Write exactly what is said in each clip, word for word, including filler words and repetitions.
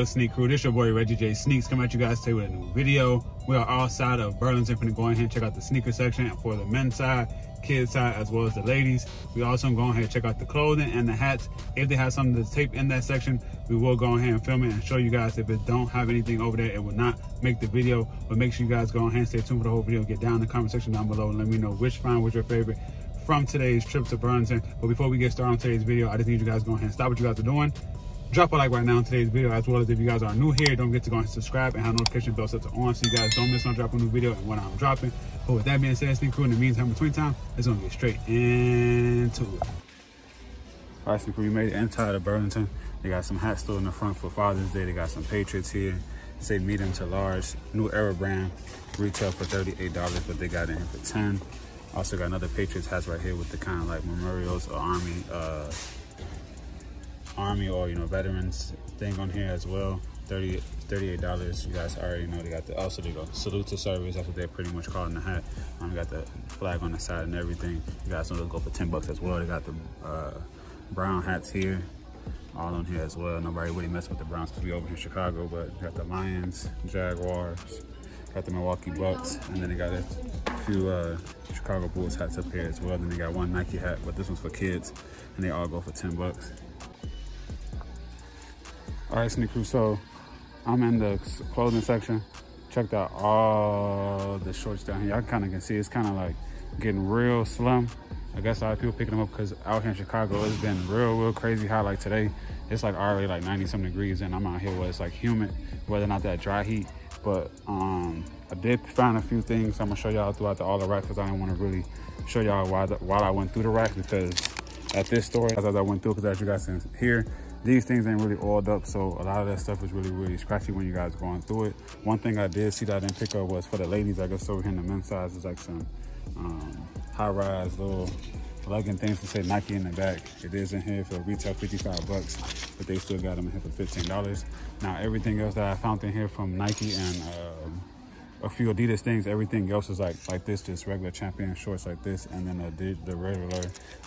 the Sneak Crew. This your boy Reggie J. Sneaks coming at you guys today with a new video. We are outside of Burlington. We're gonna go in here and check out the sneaker section and for the men's side, kids side, as well as the ladies. We also go in here and check out the clothing and the hats. If they have something to tape in that section, we will go in here and film it and show you guys. If it don't have anything over there, it will not make the video. But make sure you guys go in here and stay tuned for the whole video. Get down in the comment section down below and let me know which find was your favorite from today's trip to Burlington. But before we get started on today's video, I just need you guys to go ahead and stop what you guys are doing. Drop a like right now on today's video, as well as if you guys are new here, don't forget to go and subscribe and have notification bells set to on so you guys don't miss on dropping a new video and when I'm dropping. But with that being said, Sneak Crew, in the meantime, between time, it's gonna get straight into it. All right, Sneak Crew, we made it inside of Burlington. They got some hats still in the front for Father's Day. They got some Patriots here. Say medium to large, New Era brand, retail for thirty-eight dollars, but they got in here for ten dollars. Also got another Patriots hats right here with the kind of like memorials or army, uh, army or, you know, veterans thing on here as well. thirty-eight dollars. You guys already know they got the, also they go salute to service. That's what they're pretty much calling the hat. Um, got the flag on the side and everything. You guys know they'll go for ten bucks as well. They got the uh, brown hats here, all on here as well. Nobody really messing with the Browns because we over in Chicago, but got the Lions, Jaguars, got the Milwaukee Bucks, and then they got a few uh, Chicago Bulls hats up here as well. Then they got one Nike hat, but this one's for kids, and they all go for ten bucks. All right, Sneak Crew, so I'm in the clothing section. Checked out all the shorts down here. Y'all kind of can see it's kind of like getting real slim. I guess a lot of people picking them up because out here in Chicago, it's been real, real crazy how like today, it's like already like ninety some degrees and I'm out here where it's like humid, whether or not that dry heat. But um, I did find a few things I'm gonna show y'all throughout the, all the racks because I didn't want to really show y'all while, while I went through the racks, because at this store, as I went through, because as you guys can hear, these things ain't really oiled up, so a lot of that stuff is really, really scratchy when you guys going through it. One thing I did see that I didn't pick up was for the ladies, I guess over here in the men's size, is like some um, high-rise little legging things to say Nike in the back. It is in here for retail fifty-five bucks, but they still got them in here for fifteen dollars. Now, everything else that I found in here from Nike and uh, a few Adidas things, everything else is like like this, just regular Champion shorts like this, and then uh, the, the regular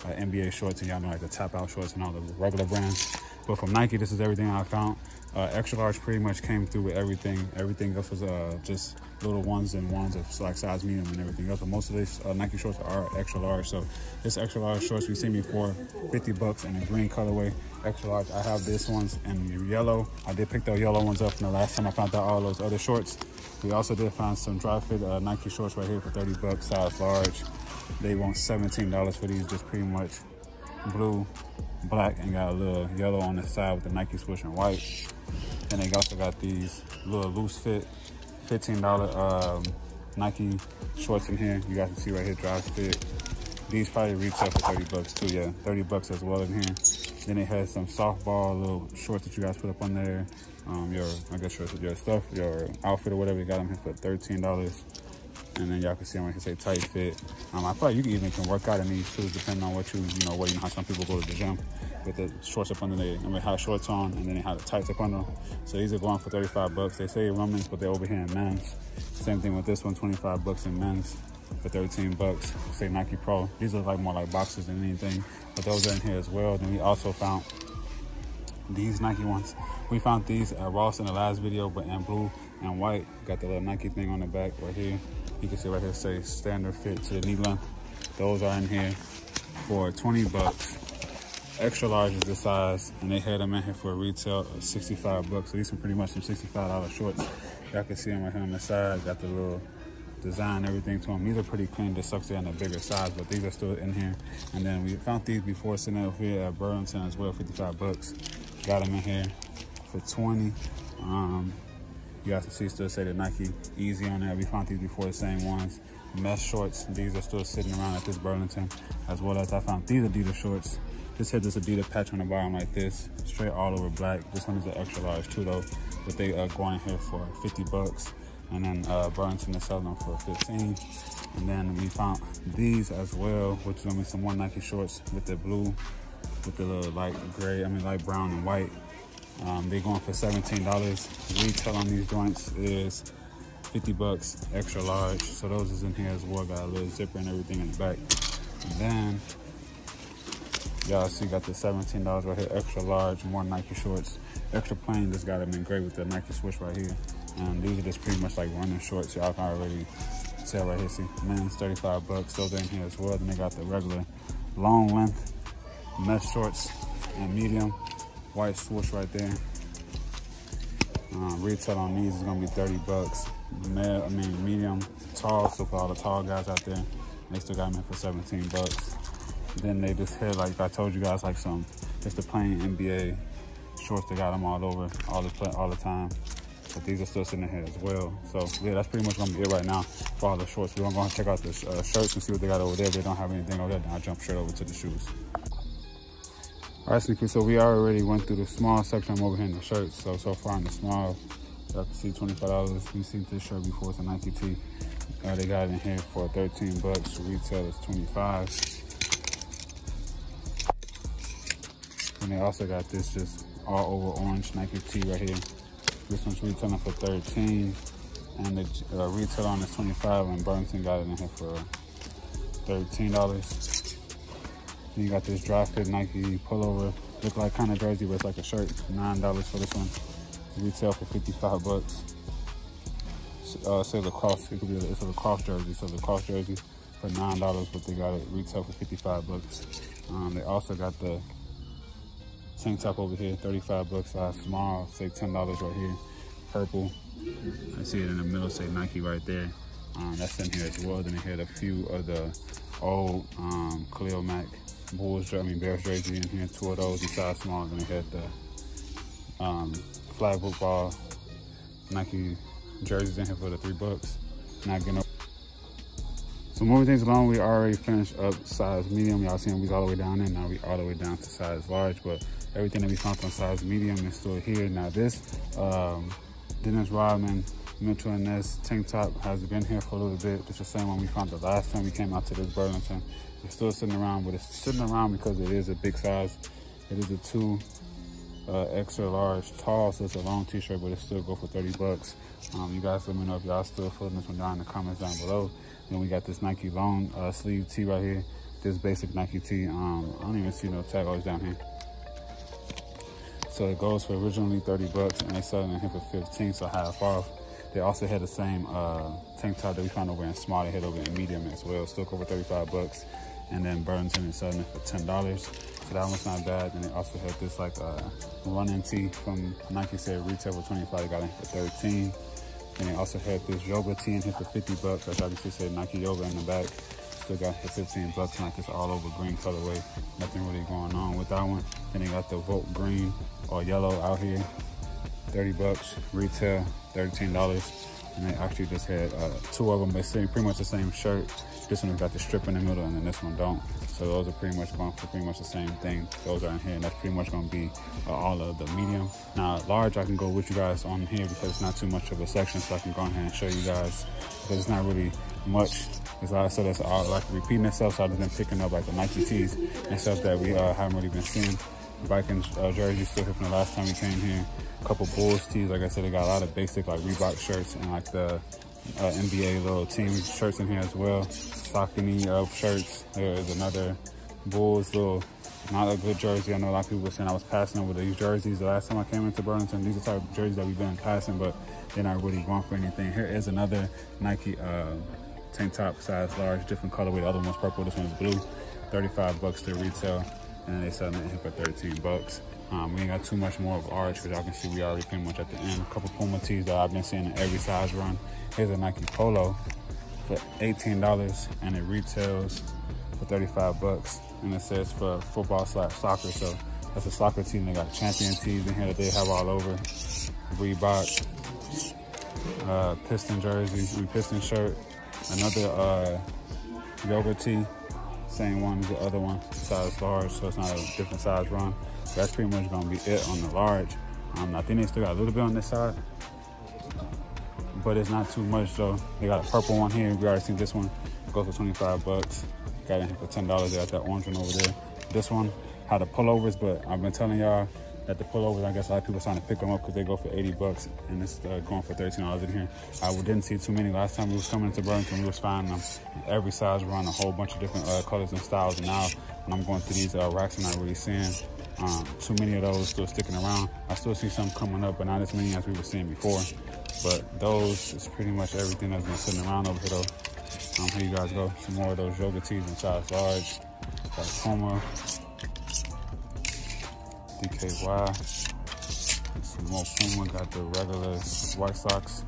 uh, N B A shorts, and y'all know like the top-out shorts and all the regular brands. But from Nike, this is everything I found. Uh, extra large pretty much came through with everything. Everything else was uh, just little ones and ones of like size medium and everything else. But most of these uh, Nike shorts are extra large. So this extra large shorts we've seen before, fifty bucks in a green colorway. Extra large, I have this ones in yellow. I did pick the yellow ones up from the last time I found out all those other shorts. We also did find some dry fit uh, Nike shorts right here for thirty bucks, size large. They want seventeen dollars for these, just pretty much blue, black, and got a little yellow on the side with the Nike swoosh and white. And they also got these little loose fit fifteen dollar um, Nike shorts in here. You guys can see right here, dry fit. These probably retail for thirty bucks too. Yeah, thirty bucks as well in here. Then it has some softball little shorts that you guys put up on there. Um, your, I guess your, your stuff, your outfit or whatever, you got them here for thirteen dollars. And then y'all can see them right here say tight fit. Um, I feel like you can even can work out in these shoes depending on what you, you know, what, you know how some people go to the gym with the shorts up under there. I mean, have shorts on and then they have the tights up under them. So these are going for thirty-five bucks. They say women's, but they're over here in men's. Same thing with this one, twenty-five bucks in men's for thirteen bucks. Say Nike Pro. These are like more like boxers than anything, but those are in here as well. Then we also found these Nike ones. We found these at Ross in the last video, but in blue and white. Got the little Nike thing on the back right here. You can see right here say standard fit to the knee length. Those are in here for twenty bucks. Extra large is the size, and they had them in here for a retail of sixty-five bucks. So these are pretty much some sixty-five dollar shorts. Y'all can see them right here on the side. Got the little design, everything to them. These are pretty clean. Just sucks they're in a bigger size, but these are still in here. And then we found these before sitting over here at Burlington as well, fifty-five bucks. Got them in here for twenty. Um, You guys can see still say the Nike Yeezy on there. We found these before, the same ones. Mesh shorts, these are still sitting around at this Burlington, as well as I found these Adidas shorts. This had this Adidas patch on the bottom like this, straight all over black. This one is an extra large too though, but they are going here for fifty bucks. And then uh, Burlington is selling them for fifteen. And then we found these as well, which is gonna be some more Nike shorts with the blue, with the little light gray, I mean light brown and white. Um, they're going for seventeen dollars. Retail on these joints is fifty bucks, extra large. So those is in here as well. Got a little zipper and everything in the back. And then Y'all see, got the seventeen dollars right here, extra large, more Nike shorts. Extra plain, just got them in gray with the Nike swoosh right here. Um, these are just pretty much like running shorts. Y'all can already tell right here, see, men's thirty-five bucks, those in here as well. Then they got the regular long length mesh shorts and medium white swoosh right there. Um, retail on these is gonna be thirty bucks. Male, I mean medium, tall, so for all the tall guys out there, they still got them in for seventeen bucks. Then they just had, like I told you guys, like some just the plain N B A shorts. They got them all over, all the all the time. But these are still sitting in here as well. So yeah, that's pretty much gonna be it right now for all the shorts. We're gonna go and check out the uh, shirts and see what they got over there. If they don't have anything over there, then I'll jump straight over to the shoes. All right, sneakers, so we already went through the small section. I'm over here in the shirts. So, so far in the small, y'all can see twenty-five dollars. We've seen this shirt before, it's a Nike T. Uh, they got it in here for thirteen bucks. Retail is twenty-five. And they also got this just all over orange Nike T right here. This one's retailing for thirteen, and the uh, retail on is twenty-five, and Burlington got it in here for thirteen dollars. Then you got this dry fit Nike pullover, look like kind of jersey, but it's like a shirt. Nine dollars for this one, retail for fifty-five bucks. Uh, say lacrosse, it could be a, it's a lacrosse jersey, so lacrosse jersey for nine dollars, but they got it retail for fifty-five bucks. Um, they also got the tank top over here, thirty-five bucks, size small, say ten dollars right here, purple. I see it in the middle, say Nike right there. Um, that's in here as well. Then they had a few of the old um, Khalil Mack Bulls, I mean Bears jersey in here, two of those in size small. Then they had the um, flag football Nike jerseys in here for the three bucks. Not getting up. So moving things along, we already finished up size medium. Y'all seen we all the way down there, now we all the way down to size large, but everything that we found on size medium is still here. Now this um, Dennis Rodman, Mitchell and Ness tank top has been here for a little bit. It's the same one we found the last time we came out to this Burlington. It's still sitting around, but it's sitting around because it is a big size. It is a two uh, extra large tall, so it's a long t-shirt, but it still go for thirty bucks. Um, you guys let me know if y'all still feeling this one down in the comments down below. Then we got this Nike long uh, sleeve tee right here. This basic Nike tee. Um, I don't even see no tag always down here. So it goes for originally thirty bucks, and they sold it in here for fifteen, so half off. They also had the same uh, tank top that we found over in small. They had over in medium as well. Still go for thirty-five bucks. And then Burlington is selling it for ten dollars. So that one's not bad. And they also had this like uh, running tee from Nike. Said retail for twenty-five. They got it for thirteen. And they also had this yoga tee in here for fifty bucks. As I can see, said Nike yoga in the back. Still got here fifteen bucks. Like it's all over green colorway. Nothing really going on with that one. Then they got the Volt green or yellow out here. thirty bucks. Retail thirteen dollars. And they actually just had uh, two of them. They say pretty much the same shirt. This one got the strip in the middle, and then this one don't. So those are pretty much going for pretty much the same thing. Those are in here, and that's pretty much going to be uh, all of the medium. Now large, I can go with you guys on here because it's not too much of a section, so I can go ahead and show you guys because it's not really much. Because like I said, it's all like repeating itself. So I've been picking up like the Nike tees and stuff that we uh, haven't really been seeing. Vikings uh, jerseys still here from the last time we came here. A couple Bulls tees, like I said, they got a lot of basic like Reebok shirts and like the uh, N B A little team shirts in here as well. Saucony uh, shirts. There is another Bulls little, not a good jersey. I know a lot of people were saying I was passing over these jerseys the last time I came into Burlington. These are the type of jerseys that we've been passing, but they're not really going for anything. Here is another Nike uh, tank top, size large, different colorway. The other one's purple, this one's blue. thirty-five bucks to retail. And they selling it for thirteen bucks. Um, we ain't got too much more of ours because y'all can see we already pretty much at the end. A couple Puma tees that I've been seeing in every size run. Here's a Nike Polo for eighteen dollars, and it retails for thirty-five bucks. And it says for football slash soccer, so that's a soccer tee. They got Champion tees in here that they have all over. Reebok, uh, Piston jersey, Piston shirt, another uh, yoga tee. Same one as the other one, size large, so it's not a different size run. That's pretty much gonna be it on the large. Um, I think they still got a little bit on this side, but it's not too much though. They got a purple one here, we already seen this one. It goes for twenty-five bucks. Got it here for ten dollars, they got that orange one over there. This one had the pullovers, but I've been telling y'all, that the pullovers, I guess a lot of people are trying to pick them up because they go for eighty bucks and it's uh, going for thirteen dollars in here. I didn't see too many. Last time we was coming into Burlington, we was finding them in every size. We're on a whole bunch of different uh, colors and styles. And now when I'm going through these uh, racks, I'm not really seeing um, too many of those still sticking around. I still see some coming up, but not as many as we were seeing before. But those is pretty much everything that's been sitting around over here though. Um, here you guys go. Some more of those yoga tees in size large. Got Puma. D K Y, some more Puma, got the regular White Sox.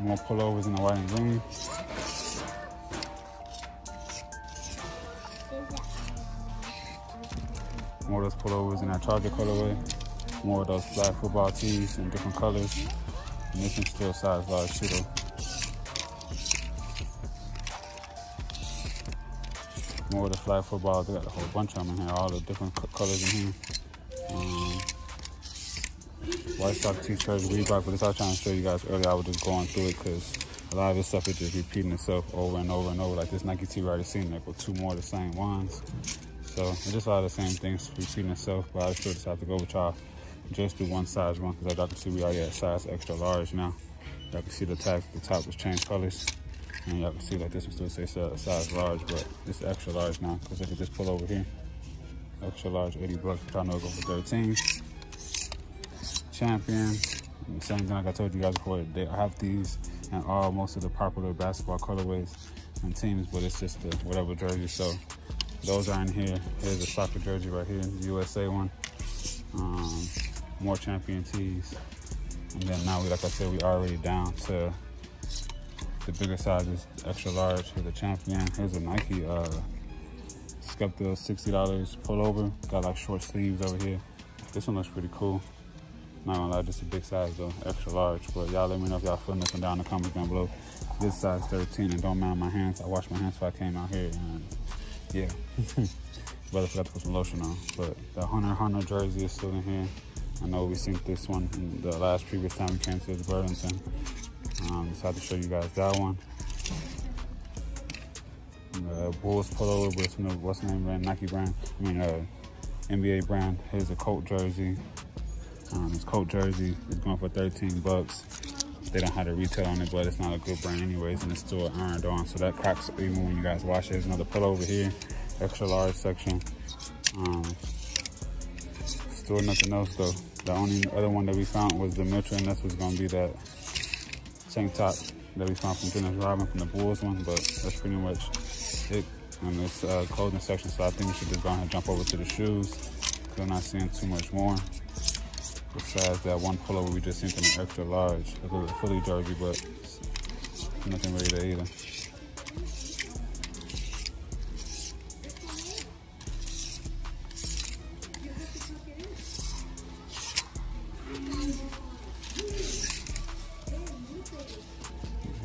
More pullovers in the white and green. More of those pullovers in our Target colorway. More of those black football tees in different colors. And this one's still size large shooter. More of the flag footballs, they got a whole bunch of them in here, all the different colors in here. Um, White Sox t-shirts, Reebok, but it's all trying to show you guys earlier. I was just going through it because a lot of this stuff is just repeating itself over and over and over. Like this Nike tee we already seen, like with two more of the same ones. So it's just a lot of the same things repeating itself, but I still decided to go with y'all. Just do one size one because y'all can see we already at size extra large now. Y'all can see the tag, the top was changed colors. And y'all can see like this one still says size large, but it's extra large now. Cause I could just pull over here. Extra large, eighty bucks, which I know go for thirteen. Champion, same thing like I told you guys before. They have these and all most of the popular basketball colorways and teams, but it's just the whatever jersey. So those are in here. Here's a soccer jersey right here, the U S A one. Um, more Champion tees. And then now, we, like I said, we already down to the bigger sizes, extra large. Here's a Champion. Here's a Nike uh, Skepta sixty dollar pullover. Got like short sleeves over here. This one looks pretty cool. Not gonna lie, just a big size though, extra large. But y'all let me know if y'all feeling this one down in the comments down below. This size thirteen, and don't mind my hands. I washed my hands before I came out here, and yeah. Brother forgot to put some lotion on. But the Hunter Hunter jersey is still in here. I know we seen this one in the last previous time we came to this Burlington. Um, decided to show you guys that one. Uh, Bulls pullover with some of what's the name brand, Nike brand. I mean, uh, N B A brand. Here's a Colt jersey. Um, this Colt jersey is going for thirteen bucks. They don't have the retail on it, but it's not a good brand anyways, and it's still ironed on, so that cracks even when you guys wash it. There's another pullover here, extra large section. Um, still nothing else though. The only other one that we found was the Mitchell and Ness was gonna be that tank top that we found from Dennis Rodman from the Bulls one, but that's pretty much it in this uh, clothing section. So I think we should just go ahead and jump over to the shoes because I'm not seeing too much more besides that one pullover we just seen from an extra large. It was a fully jersey, but nothing really there either.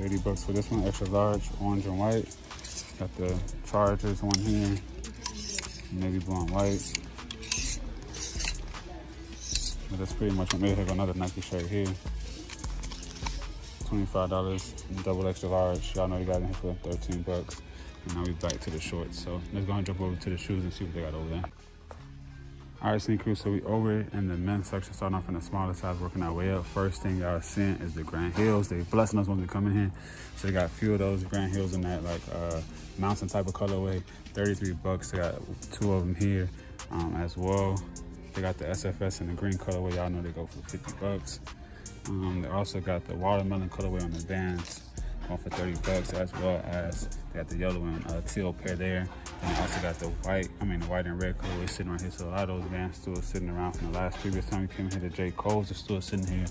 eighty bucks for this one, extra large, orange and white. Got the Chargers one here, navy blue and white. But that's pretty much what made it. Another Nike shirt here, twenty-five dollars, double extra large. Y'all know you got in here for thirteen bucks. And now we back to the shorts. So let's go and jump over to the shoes and see what they got over there. All right, Sneak Crew, so we over in the men's section, starting off in the smaller size, working our way up. First thing y'all seeing is the Grant Hills. They blessing us when we come in here. So they got a few of those Grant Hills in that like uh, mountain type of colorway, thirty-three bucks. They got two of them here um, as well. They got the S F S in the green colorway. Y'all know they go for fifty bucks. Um, they also got the watermelon colorway on the Vans, going for thirty bucks, as well as they got the yellow and uh, teal pair there. And also got the white, I mean the white and red colorway sitting right here. So a lot of those Vans still sitting around from the last previous time we came here. The J. Cole's are still sitting here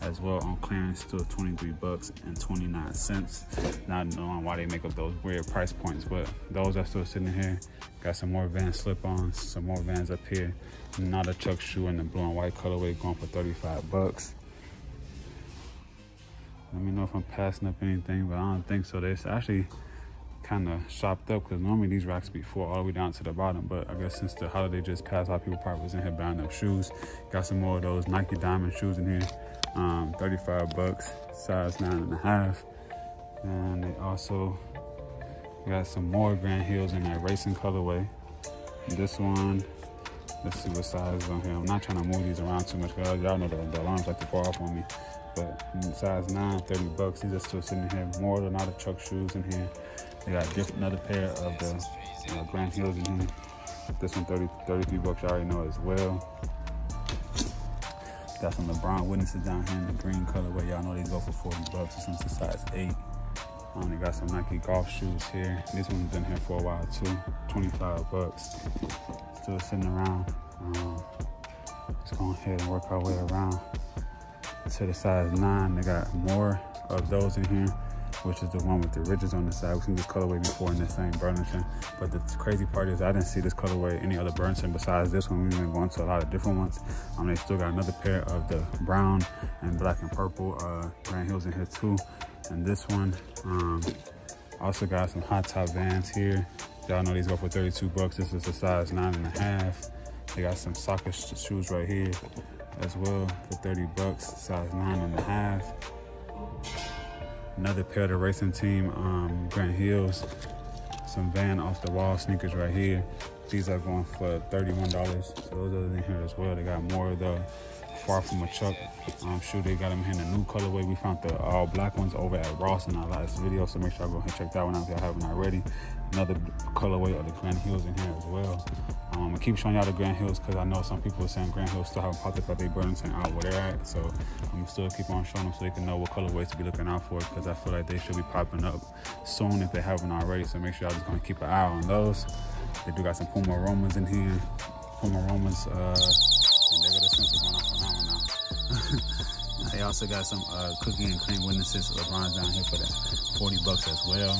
as well on clearance, still twenty-three bucks and twenty-nine cents. Not knowing why they make up those weird price points, but those are still sitting here. Got some more Vans slip-ons, some more Vans up here. Another Chuck shoe in the blue and white colorway going for thirty-five bucks. Let me know if I'm passing up anything, but I don't think so. It's actually kind of shopped up because normally these racks be full all the way down to the bottom, but I guess since the holiday just passed, a lot of people probably was in here buying up shoes. Got some more of those Nike diamond shoes in here, um thirty-five bucks, size nine and a half. And they also We got some more Grant Hills in that racing colorway. This one, let's see what size is on here. I'm not trying to move these around too much because y'all know the, the alarms like to go off on me. But size nine, thirty bucks. These are still sitting here. More than all the Chuck shoes in here. They got different, another pair of the uh, Grant Hills in here. This one, thirty, thirty-three bucks. I already know as well. Got some LeBron Witnesses down here in the green colorway. Y'all know these go for forty bucks. This one's a size eight. I only got some Nike golf shoes here. This one's been here for a while too. twenty-five bucks. Still sitting around. Um, let's go ahead and work our way around to the size nine. They got more of those in here, which is the one with the ridges on the side. We've seen this colorway before in this same Burlington. But the crazy part is I didn't see this colorway any other Burlington besides this one. We've been going to a lot of different ones. Um, they still got another pair of the brown and black and purple uh, Grant Hills in here too. And this one, um, also got some hot top Vans here. Y'all know these go for thirty-two bucks. This is a size nine and a half. They got some soccer sh shoes right here as well for thirty bucks, size nine and a half. Another pair of the racing team, um, Grant Hills, some Van off the wall sneakers right here. These are going for thirty-one dollars. So those are in here as well. They got more of the Far From a Chuck um, shoe. They got them here in a new colorway. We found the all black ones over at Ross in our last video. So make sure y'all go ahead and check that one out if y'all haven't already. Another colorway of the Grant Hills in here as well. Um, I'm gonna keep showing y'all the Grant Hills because I know some people are saying Grant Hills still haven't popped up at their Burlington out where they're at. So I'm still keep on showing them so they can know what colorways to be looking out for because I feel like they should be popping up soon if they haven't already. So make sure y'all just gonna keep an eye on those. They do got some Puma Romas in here. Puma Romas, uh, and they got a sensor going off on that one now. They also got some uh, cookie and cream Witnesses. LeBron's down here for that forty bucks as well.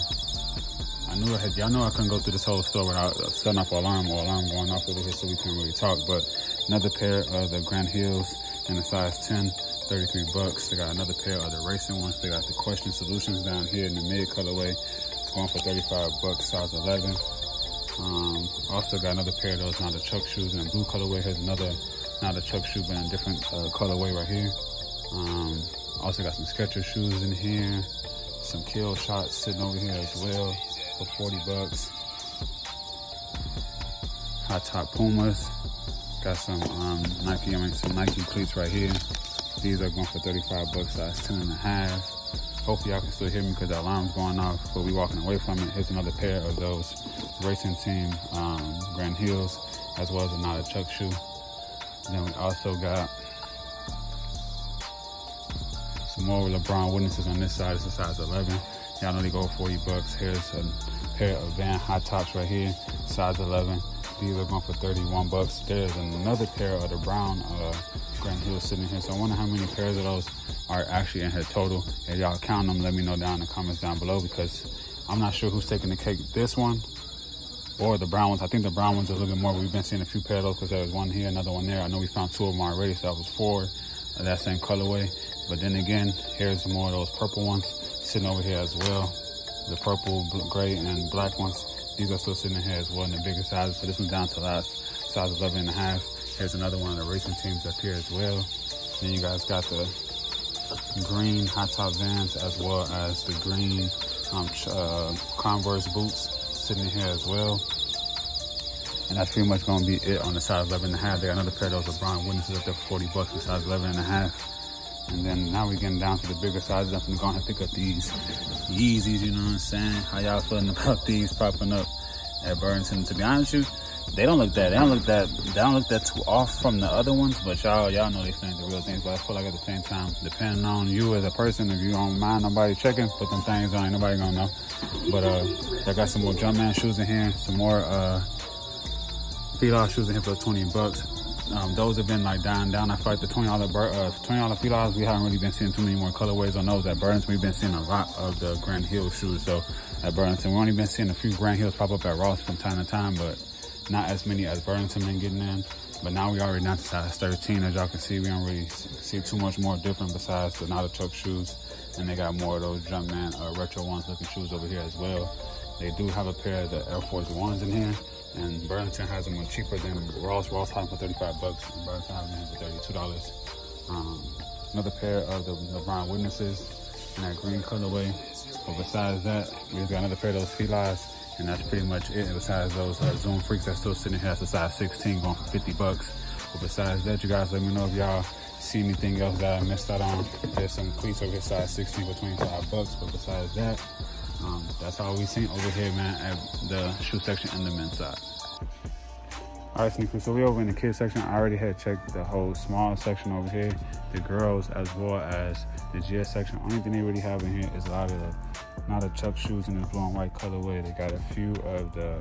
I knew I had, y'all know I couldn't go through this whole store without setting off an alarm or alarm going off over here so we can't really talk, but another pair of the Grant Hills in a size ten, thirty-three bucks. They got another pair of the racing ones. They got the Question Solutions down here in the mid colorway, going for thirty-five bucks, size eleven. Um, also got another pair of those, now the Chuck shoes in a blue colorway. Here's another, not a Chuck shoe, but in a different uh, colorway right here. Um, also got some Skechers shoes in here, some Kill Shots sitting over here as well for forty bucks. Hot top Pumas. Got some um, Nike, I mean some Nike cleats right here. These are going for thirty-five bucks, size ten and a half. Hopefully y'all can still hear me because the alarm's going off, but we walking away from it. Here's another pair of those racing team um, Grant Hills, as well as another Chuck shoe. And then we also got some more LeBron Witnesses on this side. It's a size eleven. Y'all know they go forty bucks. Here's a pair of Van high tops right here, size eleven. These are going for thirty-one bucks. There's another pair of the brown uh, Grant Hill sitting here. So I wonder how many pairs of those are actually in here total. If y'all count them, let me know down in the comments down below because I'm not sure who's taking the cake. This one or the brown ones. I think the brown ones are a little bit more. We've been seeing a few pairs of those because there was one here, another one there. I know we found two of them already, so that was four of that same colorway. But then again, here's more of those purple ones sitting over here as well. The purple, gray, and black ones. These are still sitting in here as well in the bigger sizes. So this one's down to last, size eleven and a half. Here's another one of the racing teams up here as well. Then you guys got the green hot top Vans as well as the green um, uh, Converse boots sitting in here as well. And that's pretty much gonna be it on the size eleven and a half. They got another pair of those LeBron Witnesses up there for forty bucks with size eleven and a half. And then now we're getting down to the bigger sizes. I'm gonna go ahead and pick up these Yeezys, you know what I'm saying? How y'all feeling about these popping up at Burlington? To be honest with you, they don't look that, they don't look that, they don't look that too off from the other ones, but y'all y'all know these things are real things, but I feel like at the same time, depending on you as a person, if you don't mind nobody checking, put them things on, ain't nobody gonna know. But uh, I got some more Jumpman shoes in here, some more uh, Fila shoes in here for twenty bucks. Um, those have been like dying down. I feel like the twenty dollar Filas, we haven't really been seeing too many more colorways on those at Burlington. We've been seeing a lot of the Grant Hill shoes. So at Burlington, we've only been seeing a few Grant Hills pop up at Ross from time to time, but not as many as Burlington been getting in. But now we already down to size thirteen. As y'all can see, we don't really see too much more different besides the Nautica Chuck shoes. And they got more of those Jumpman uh, retro ones looking shoes over here as well. They do have a pair of the Air Force Ones in here. And Burlington has them cheaper than Ross. Ross has them for thirty-five bucks. And Burlington has them for thirty-two dollars. Um, another pair of the LeBron Witnesses in that green colorway. But besides that, we just got another pair of those Filas, and that's pretty much it. And besides those uh, Zoom Freaks, that's still sitting here. That's a size sixteen going for fifty bucks. But besides that, you guys let me know if y'all see anything else that I missed out on. There's some cleats over here, size sixteen for twenty-five bucks. But besides that, um, that's all we seen over here, man, at the shoe section and the men's side. All right, sneakers, so we over in the kids section. I already had checked the whole small section over here, the girls as well as the G S section. Only thing they really have in here is a lot of the, not the Chuck shoes in this blue and white colorway. They got a few of the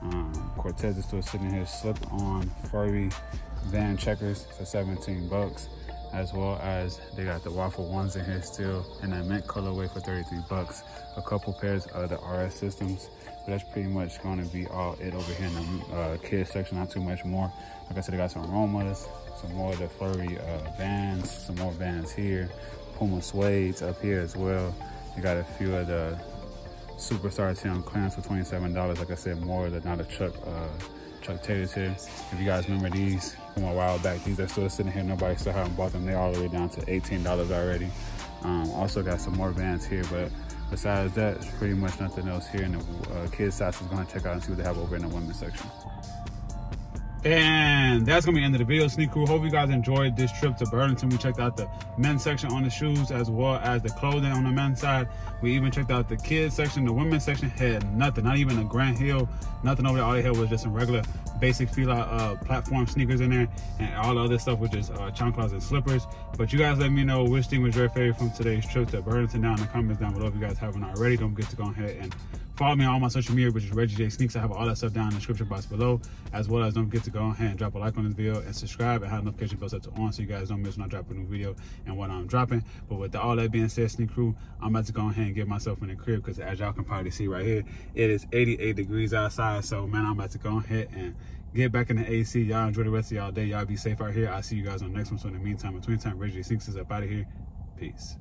um, Cortez is still sitting here, slip on furry Van checkers for seventeen bucks, as well as they got the waffle ones in here still in that mint colorway for thirty-three bucks. A couple pairs of the R S systems, but that's pretty much going to be all it over here in the uh, kids section. Not too much more. Like I said, they got some Romas, some more of the furry uh, Vans, some more Vans here, Puma suedes up here as well. They got a few of the superstars here on clearance for twenty-seven dollars. Like I said, more of the not a Chuck uh, Chuck Taylor's here. If you guys remember these from a while back, these are still sitting here. Nobody still haven't bought them. They all the way down to eighteen dollars already. Um, also got some more Vans here, but besides that, it's pretty much nothing else here in the uh, kids side. So we're gonna check out and see what they have over in the women's section. And that's gonna be the end of the video, Sneak Crew. Hope you guys enjoyed this trip to Burlington. We checked out the men's section on the shoes as well as the clothing on the men's side. We even checked out the kids section. The women's section had nothing, not even a Grant Hill, nothing over there. All they had was just some regular basic Fila uh, platform sneakers in there, and all the other stuff was just uh, chanclas and slippers. But you guys let me know which thing was your favorite from today's trip to Burlington down in the comments down below if you guys haven't already. Don't forget to go ahead and follow me on all my social media, which is Reggie J. Sneaks. I have all that stuff down in the description box below, as well as don't forget to go ahead and drop a like on this video and subscribe and have notification bells set to on so you guys don't miss when I drop a new video and when I'm dropping. But with all that being said, Sneak Crew, I'm about to go ahead and get myself in the crib because as y'all can probably see right here, it is eighty-eight degrees outside. So man, I'm about to go ahead and get back in the A C. Y'all enjoy the rest of y'all day. Y'all be safe out here. I'll see you guys on the next one. So in the meantime, between time, Reggie J. Sneaks is up out of here. Peace.